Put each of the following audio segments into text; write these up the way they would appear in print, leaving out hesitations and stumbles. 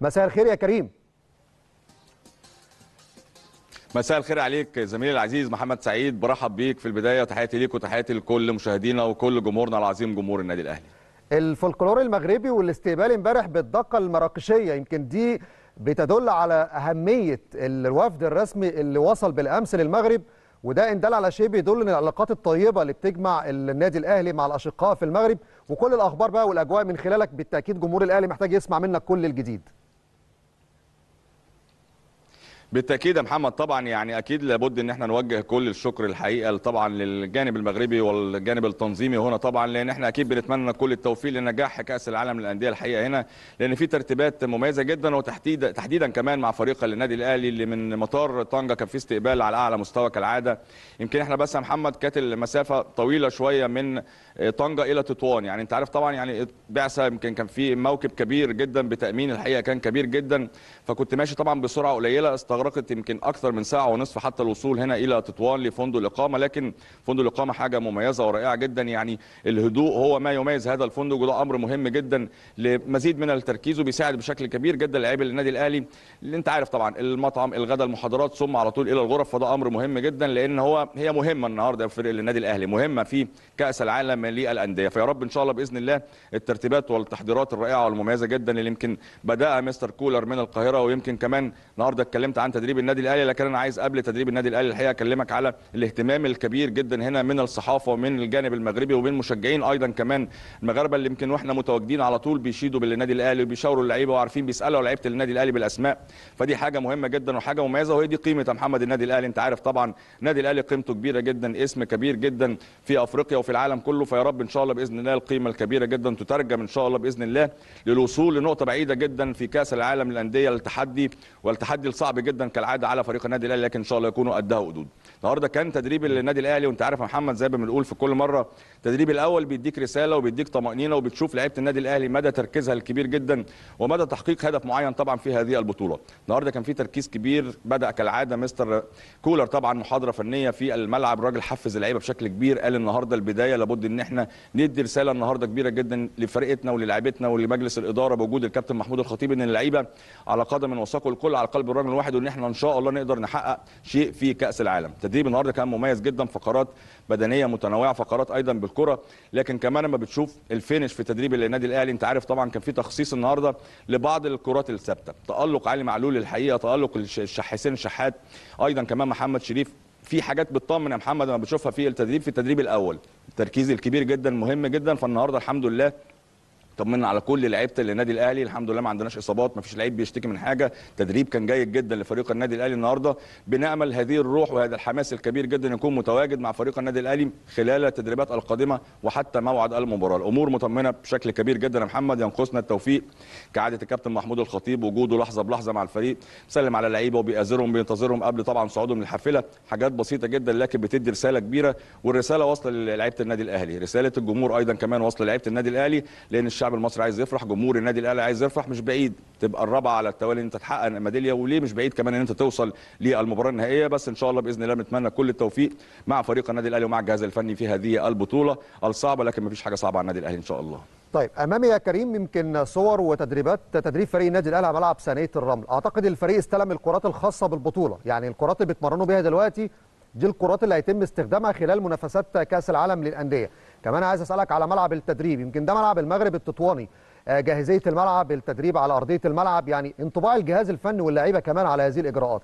مساء الخير يا كريم. مساء الخير عليك زميلي العزيز محمد سعيد، برحب بيك في البدايه وتحياتي ليك وتحياتي لكل مشاهدينا وكل جمهورنا العظيم جمهور النادي الاهلي. الفولكلور المغربي والاستقبال امبارح بالدقه المراكشيه، يمكن دي بتدل على اهميه الوفد الرسمي اللي وصل بالامس للمغرب، وده ان دل على شيء بيدل ان العلاقات الطيبه اللي بتجمع النادي الاهلي مع الاشقاء في المغرب. وكل الاخبار بقى والاجواء من خلالك، بالتاكيد جمهور الاهلي محتاج يسمع منك كل الجديد. بالتاكيد يا محمد، طبعا يعني اكيد لابد ان احنا نوجه كل الشكر الحقيقه طبعا للجانب المغربي والجانب التنظيمي هنا طبعا، لان احنا اكيد بنتمنى كل التوفيق لنجاح كاس العالم للانديه الحقيقه هنا، لان في ترتيبات مميزه جدا، وتحديدا كمان مع فريق النادي الاهلي اللي من مطار طنجه كان في استقبال على اعلى مستوى كالعاده. يمكن احنا بس يا محمد كانت المسافه طويله شويه من طنجه الى تطوان، يعني انت عارف طبعا يعني بعثه يمكن كان في موكب كبير جدا بتامين الحقيقه كان كبير جدا، فكنت ماشي طبعا بسرعه قليله، استغرقت يمكن اكثر من ساعه ونصف حتى الوصول هنا الى تطوان لفندق الاقامه. لكن فندق الاقامه حاجه مميزه ورائعه جدا، يعني الهدوء هو ما يميز هذا الفندق، وده امر مهم جدا لمزيد من التركيز، وبيساعد بشكل كبير جدا لاعبي النادي الاهلي اللي انت عارف طبعا المطعم الغداء المحاضرات ثم على طول الى الغرف، فده امر مهم جدا لان هي مهمه النهارده في فريق النادي الاهلي، مهمه في كاس العالم للانديه. فيا رب ان شاء الله باذن الله الترتيبات والتحضيرات الرائعه والمميزه جدا اللي يمكن بداها مستر كولر من القاهره، ويمكن كمان النهارده اتكلمت عن تدريب النادي الاهلي، لكن انا عايز قبل تدريب النادي الاهلي الحقيقه اكلمك على الاهتمام الكبير جدا هنا من الصحافه ومن الجانب المغربي ومن مشجعين ايضا كمان المغاربه اللي يمكن واحنا متواجدين على طول بيشيدوا بالنادي الاهلي وبيشاوروا اللعيبه وعارفين بيسالوا لعيبه النادي الاهلي بالاسماء، فدي حاجه مهمه جدا وحاجه مميزه، وهي دي قيمه محمد النادي الاهلي. انت عارف طبعا النادي الاهلي قيمته كبيره جدا، اسم كبير جدا في افريقيا وفي العالم كله، فيا رب ان شاء الله باذن الله القيمه الكبيره جدا تترجم ان شاء الله باذن الله للوصول لنقطه بعيده جدا في كاس العالم للانديه، التحدي صعب جدا كالعاده على فريق النادي الاهلي، لكن ان شاء الله يكونوا قدها قدود. النهارده كان تدريب النادي الاهلي، وانت عارف يا محمد زي ما بنقول في كل مره، التدريب الاول بيديك رساله وبيديك طمانينه وبتشوف لعيبه النادي الاهلي مدى تركيزها الكبير جدا ومدى تحقيق هدف معين طبعا في هذه البطوله. النهارده كان في تركيز كبير، بدا كالعاده مستر كولر طبعا محاضره فنيه في الملعب، الراجل حفز اللعيبه بشكل كبير، قال النهارده البدايه لابد ان احنا ندي رساله النهارده كبيره جدا لفرقتنا وللاعيبتنا ولمجلس الاداره بوجود الكابتن محمود الخطيب، ان اللعيبه على قدم وساق الكل على قلب الرجل الواحد، وان احنا ان شاء الله نقدر نحقق شيء في كاس العالم. التدريب النهارده كان مميز جدا، فقرات بدنيه متنوعه، فقرات ايضا بالكره، لكن كمان لما بتشوف الفينش في تدريب النادي الاهلي انت عارف طبعا كان في تخصيص النهارده لبعض الكرات الثابته، تالق علي معلول الحقيقه، تالق حسين الشحات، ايضا كمان محمد شريف، في حاجات بتطمن يا محمد لما بتشوفها في التدريب. في التدريب الاول التركيز الكبير جدا مهم جدا، فالنهارده الحمد لله طمنا على كل لعيبه النادي الاهلي، الحمد لله ما عندناش اصابات، ما فيش لعيب بيشتكي من حاجه، تدريب كان جيد جدا لفريق النادي الاهلي النهارده. بنامل هذه الروح وهذا الحماس الكبير جدا يكون متواجد مع فريق النادي الاهلي خلال التدريبات القادمه وحتى موعد المباراه. الامور مطمنه بشكل كبير جدا يا محمد، ينقصنا التوفيق كعاده الكابتن محمود الخطيب، وجوده لحظه بلحظه مع الفريق، سلم على اللعيبه وبيأزرهم بينتظرهم قبل طبعا صعودهم للحافله، حاجات بسيطه جدا لكن بتدي رساله كبيره، والرساله واصله للعيبه النادي الاهلي، رساله الجمهور ايضا كمان واصله لعيبه النادي الاهلي، لان الشعب المصري عايز يفرح، جمهور النادي الاهلي عايز يفرح. مش بعيد تبقى الرابعه على التوالي ان انت تحقق ميداليه، وليه مش بعيد كمان ان انت توصل للمباراه النهائيه، بس ان شاء الله باذن الله بنتمنى كل التوفيق مع فريق النادي الاهلي ومع الجهاز الفني في هذه البطوله الصعبه، لكن مفيش حاجه صعبه على النادي الاهلي ان شاء الله. طيب امامي يا كريم يمكن صور وتدريبات تدريب فريق النادي الاهلي على ملعب سانية الرمل، اعتقد الفريق استلم الكرات الخاصه بالبطوله، يعني الكرات اللي بيتمرنوا بيها دلوقتي دي الكرات اللي هيتم استخدامها خلال منافسات كاس العالم للانديه. كمان عايز اسالك على ملعب التدريب، يمكن ده ملعب المغرب التطواني، جاهزيه الملعب، التدريب على ارضيه الملعب، يعني انطباع الجهاز الفني واللعيبه كمان على هذه الاجراءات.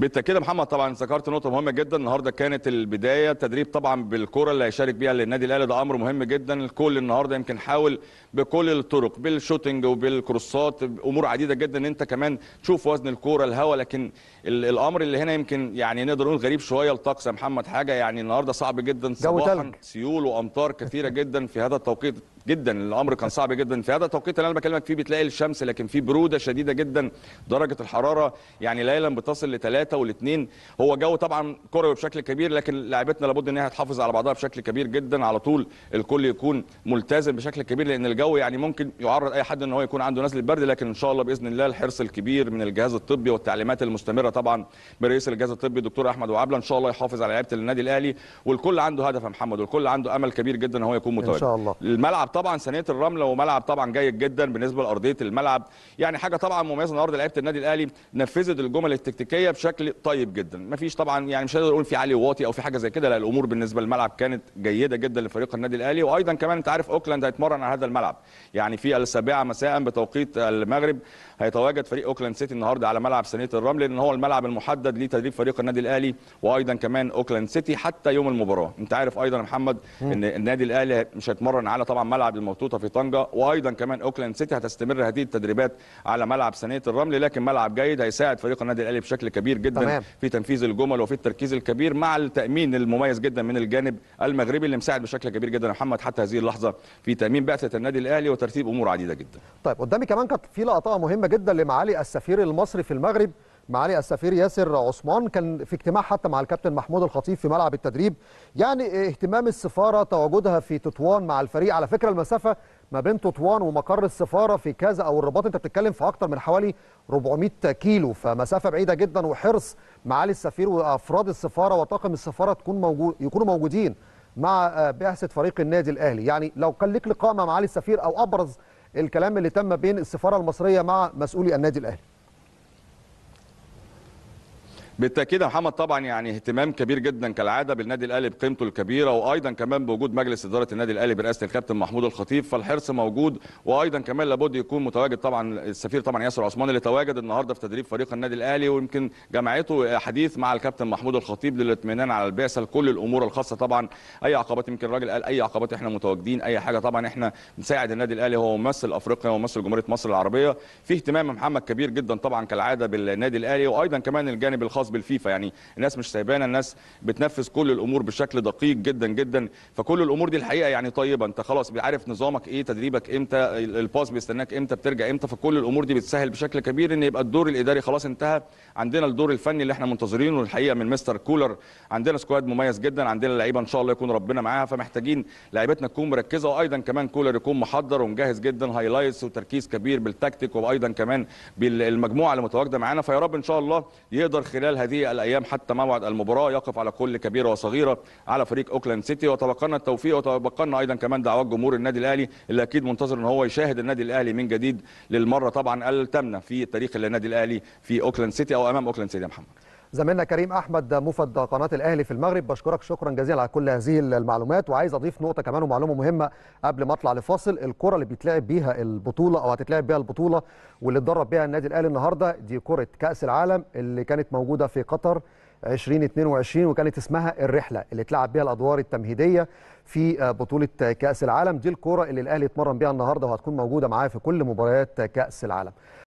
بالتاكيد محمد طبعا ذكرت نقطه مهمه جدا، النهارده كانت البدايه تدريب طبعا بالكره اللي هيشارك بيها النادي الاهلي، ده امر مهم جدا. الكل النهارده يمكن حاول بكل الطرق بالشوتنج وبالكروسات، امور عديده جدا ان انت كمان تشوف وزن الكوره الهواء، لكن الامر اللي هنا يمكن يعني نقدر نقول غريب شويه الطقس يا محمد، حاجه يعني النهارده صعب جدا صباحا، سيول وامطار كثيره جدا في هذا التوقيت، جدا الامر كان صعب جدا في هذا التوقيت اللي انا بكلمك فيه، بتلاقي الشمس لكن في بروده شديده جدا، درجه الحراره يعني ليلا بتصل لثلاثه والاثنين، هو جو طبعا كروي بشكل كبير، لكن لاعبتنا لابد ان هي تحافظ على بعضها بشكل كبير جدا، على طول الكل يكون ملتزم بشكل كبير، لان الجو يعني ممكن يعرض اي حد ان هو يكون عنده نزله برد، لكن ان شاء الله باذن الله الحرص الكبير من الجهاز الطبي والتعليمات المستمره طبعا برئيس الجهاز الطبي الدكتور احمد وعبله، ان شاء الله يحافظ على لعيبه النادي الاهلي، والكل عنده هدف يا محمد، والكل عنده امل كبير جدا ان هو يكون متواجد. الملعب طبعا سانية الرمل وملعب طبعا جيد جدا بالنسبه لارضيه الملعب، يعني حاجه طبعا مميزه النهارده. لعيبه النادي الاهلي نفذت الجمل التكتيكيه بشكل طيب جدا، مفيش طبعا يعني مش هقدر اقول في علي واطي او في حاجه زي كده، لا الامور بالنسبه للملعب كانت جيده جدا لفريق النادي الاهلي. وايضا كمان انت عارف اوكلاند هيتمرن على هذا الملعب، يعني في السابعه مساء بتوقيت المغرب هيتواجد فريق اوكلاند سيتي النهارده على ملعب سانية الرمل، لان هو الملعب المحدد لتدريب فريق النادي الاهلي وايضا كمان اوكلاند سيتي حتى يوم المباراه. انت عارف ايضا يا محمد ان النادي الاهلي مش هيتمرن على طبعا ملعب المطوطه في طنجه، وايضا كمان اوكلاند سيتي هتستمر هذه التدريبات على ملعب سانية الرمل، لكن ملعب جيد هيساعد فريق النادي الاهلي بشكل كبير جدا تمام. في تنفيذ الجمل وفي التركيز الكبير مع التامين المميز جدا من الجانب المغربي اللي مساعد بشكل كبير جدا يا محمد حتى هذه اللحظه في تامين بعثه النادي الاهلي وترتيب امور عديده جدا. طيب قدامي كمان كانت في لقطه مهمه جدا لمعالي السفير المصري في المغرب، معالي السفير ياسر عثمان، كان في اجتماع حتى مع الكابتن محمود الخطيب في ملعب التدريب. يعني اهتمام السفاره تواجدها في تطوان مع الفريق، على فكره المسافه ما بين تطوان ومقر السفاره في كازا او الرباط انت بتتكلم في اكتر من حوالي 400 كيلو، فمسافه بعيده جدا، وحرص معالي السفير وافراد السفاره وطاقم السفاره يكونوا موجودين مع بعثه فريق النادي الاهلي. يعني لو كان لك لقاء مع معالي السفير او ابرز الكلام اللي تم بين السفاره المصريه مع مسؤولي النادي الاهلي. بالتاكيد يا محمد طبعا يعني اهتمام كبير جدا كالعاده بالنادي الاهلي بقيمته الكبيره، وايضا كمان بوجود مجلس اداره النادي الاهلي برئاسه الكابتن محمود الخطيب، فالحرص موجود، وايضا كمان لابد يكون متواجد طبعا السفير طبعا ياسر عثمان اللي تواجد النهارده في تدريب فريق النادي الاهلي، ويمكن جمعته حديث مع الكابتن محمود الخطيب للاطمئنان على البعثه لكل الامور الخاصه. طبعا اي عقبات، يمكن الراجل قال اي عقبات احنا متواجدين، اي حاجه طبعا احنا بنساعد النادي الاهلي، هو ممثل افريقيا وممثل جمهوريه مصر العربيه. في اهتمام محمد كبير جدا طبعا كالعاده بالنادي الاهلي، وايضا كمان الجانب الخاص بالفيفا، يعني الناس مش سايبانا، الناس بتنفذ كل الامور بشكل دقيق جدا جدا، فكل الامور دي الحقيقه يعني طيبه، انت خلاص عارف نظامك ايه، تدريبك امتى، الباس بيستناك امتى، بترجع امتى، فكل الامور دي بتسهل بشكل كبير ان يبقى الدور الاداري خلاص انتهى، عندنا الدور الفني اللي احنا منتظرينه الحقيقه من مستر كولر، عندنا سكواد مميز جدا، عندنا لعيبه ان شاء الله يكون ربنا معاها، فمحتاجين لعيبتنا تكون مركزه، وايضا كمان كولر يكون محضر ومجهز جدا، هايلايتس وتركيز كبير بالتكتيك وايضا كمان بالمجموعه اللي متواجده معانا. فيا رب ان شاء الله يقدر خلال هذه الايام حتى موعد المباراه يقف على كل كبيره وصغيره على فريق اوكلاند سيتي، وتبقى التوفيق وتبقى ايضا كمان دعوات جمهور النادي الاهلي اللي اكيد منتظر ان هو يشاهد النادي الاهلي من جديد للمره طبعا الثامنه في تاريخ النادي الاهلي في اوكلاند سيتي او امام اوكلاند سيتي. يا محمد زميلنا كريم احمد موفد قناه الاهلي في المغرب، بشكرك شكرا جزيلا على كل هذه المعلومات. وعايز اضيف نقطه كمان ومعلومه مهمه قبل ما اطلع لفاصل، الكره اللي بيتلعب بيها البطوله او هتتلعب بيها البطوله واللي اتدرب بيها النادي الاهلي النهارده دي كره كاس العالم اللي كانت موجوده في قطر 2022 وكانت اسمها الرحله، اللي اتلعب بيها الادوار التمهيديه في بطوله كاس العالم، دي الكره اللي الاهلي اتمرن بيها النهارده وهتكون موجوده معاه في كل مباريات كاس العالم.